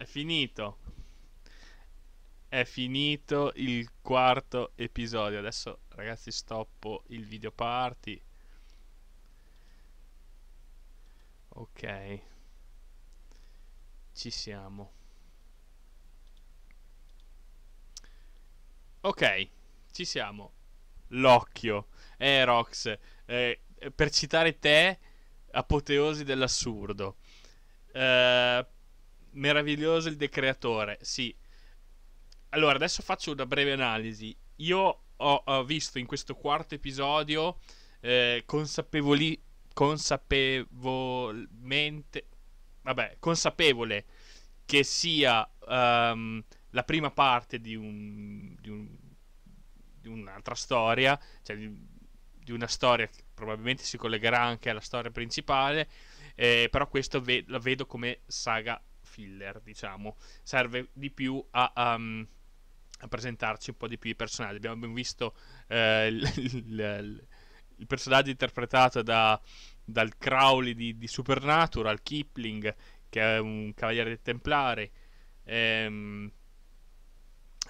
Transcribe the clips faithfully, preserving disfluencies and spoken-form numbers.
È finito. È finito il quarto episodio. Adesso, ragazzi, stoppo il video party. Ok. Ci siamo. Ok, ci siamo. L'occhio. Eh, Rox. Eh, per citare te, apoteosi dell'assurdo. Eh, meraviglioso il decreatore. Sì. Allora, adesso faccio una breve analisi. Io ho, ho visto in questo quarto episodio eh, consapevoli, consapevolmente... Vabbè, consapevole che sia um, la prima parte di un... Di un di un'altra storia, cioè di, di una storia che probabilmente si collegherà anche alla storia principale, eh, però questo ve, la vedo come saga filler, diciamo, serve di più a, um, a presentarci un po' di più i personaggi. Abbiamo visto eh, il, il, il personaggio interpretato da, dal Crowley di, di Supernatural, Kipling, che è un Cavaliere dei Templari, ehm,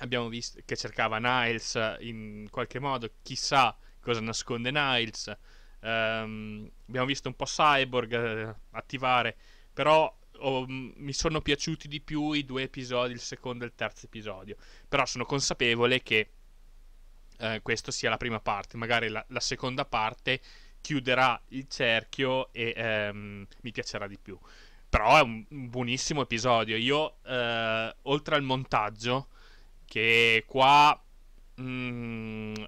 abbiamo visto che cercava Niles in qualche modo, chissà cosa nasconde Niles. Um, abbiamo visto un po' Cyborg eh, attivare, però oh, mi sono piaciuti di più i due episodi, il secondo e il terzo episodio. Però sono consapevole che eh, questo sia la prima parte, magari la, la seconda parte chiuderà il cerchio e ehm, mi piacerà di più. Però è un, un buonissimo episodio. Io eh, oltre al montaggio, che qua mh,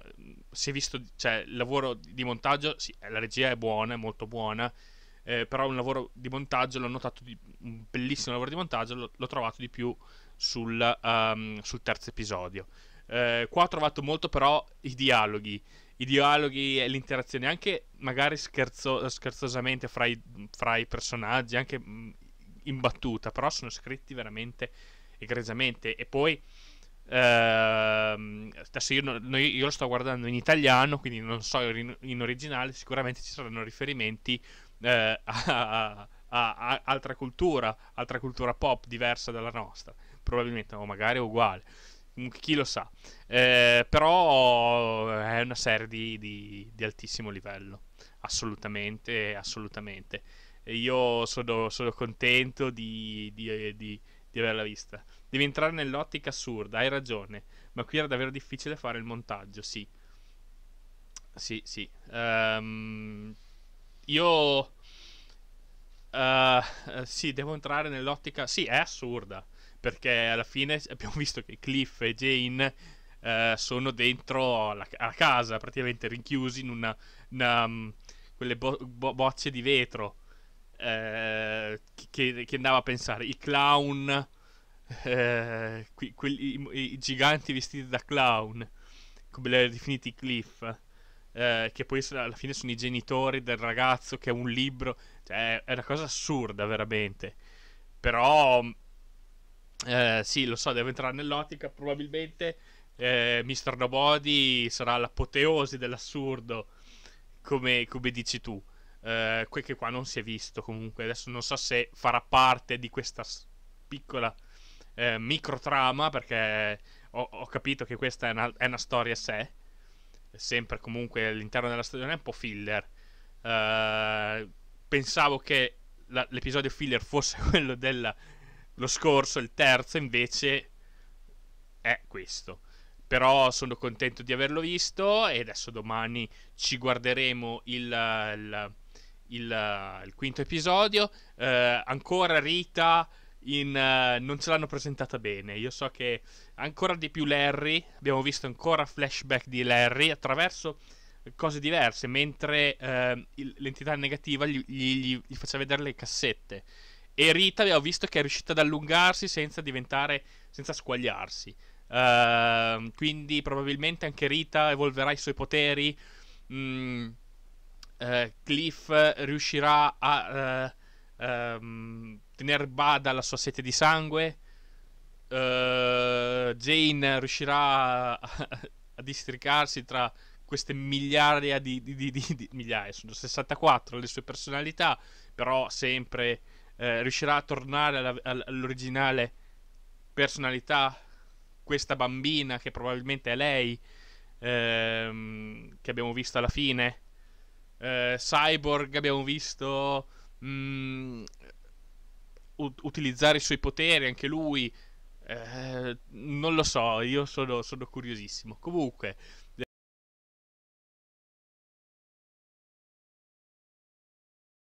si è visto, cioè il lavoro di montaggio, sì, la regia è buona, è molto buona, eh, però un lavoro di montaggio l'ho notato, di, un bellissimo lavoro di montaggio l'ho trovato di più sul, um, sul terzo episodio. Eh, qua ho trovato molto però i dialoghi, i dialoghi e l'interazione, anche magari scherzo, scherzosamente fra i, fra i personaggi, anche in battuta, però sono scritti veramente egregiamente. E poi Uh, adesso io, no, io lo sto guardando in italiano, quindi non so in, in originale. Sicuramente ci saranno riferimenti uh, a, a, a altra cultura, altra cultura pop diversa dalla nostra, probabilmente, o magari uguale, chi lo sa. Uh, però è una serie di, di, di altissimo livello, assolutamente, assolutamente. Io sono, sono contento di, di, di di averla vista. Devi entrare nell'ottica assurda, hai ragione, ma qui era davvero difficile fare il montaggio. Sì, sì, sì. Um, io uh, sì, devo entrare nell'ottica, sì, è assurda, perché alla fine abbiamo visto che Cliff e Jane uh, sono dentro la, la casa, praticamente rinchiusi in una, una um, quelle bo bo bocce di vetro. Eh, che, che andava a pensare i clown, eh, que, que, i, i giganti vestiti da clown, come li ha definiti Cliff, eh, che poi alla fine sono i genitori del ragazzo che è un libro, cioè, è una cosa assurda veramente. Però eh, sì, lo so, devo entrare nell'ottica, probabilmente eh, Mister Nobody sarà l'apoteosi dell'assurdo, come, come dici tu. Uh, quel che qua non si è visto, comunque adesso non so se farà parte di questa piccola uh, micro trama, perché ho, ho capito che questa è una, è una storia a sé, sempre comunque all'interno della stagione, è un po' filler. Uh, pensavo che l'episodio filler fosse quello dello scorso, il terzo, invece è questo. Però sono contento di averlo visto, e adesso domani ci guarderemo il, il Il, il quinto episodio. eh, Ancora Rita in, uh, non ce l'hanno presentata bene. Io so che ancora di più Larry, abbiamo visto ancora flashback di Larry attraverso cose diverse, mentre uh, l'entità negativa gli, gli, gli faceva vedere le cassette, e Rita abbiamo visto che è riuscita ad allungarsi senza diventare, senza squagliarsi. uh, Quindi probabilmente anche Rita evolverà i suoi poteri. mm, Uh, Cliff riuscirà a uh, um, tenere bada la sua sete di sangue. uh, Jane riuscirà a, a districarsi tra queste migliaia di, di, di, di, di migliaia, sono sessantaquattro le sue personalità, però sempre uh, riuscirà a tornare all'originale personalità, questa bambina che probabilmente è lei, ehm, che abbiamo visto alla fine, eh, Cyborg abbiamo visto mh, utilizzare i suoi poteri anche lui, eh, non lo so, io sono, sono curiosissimo. Comunque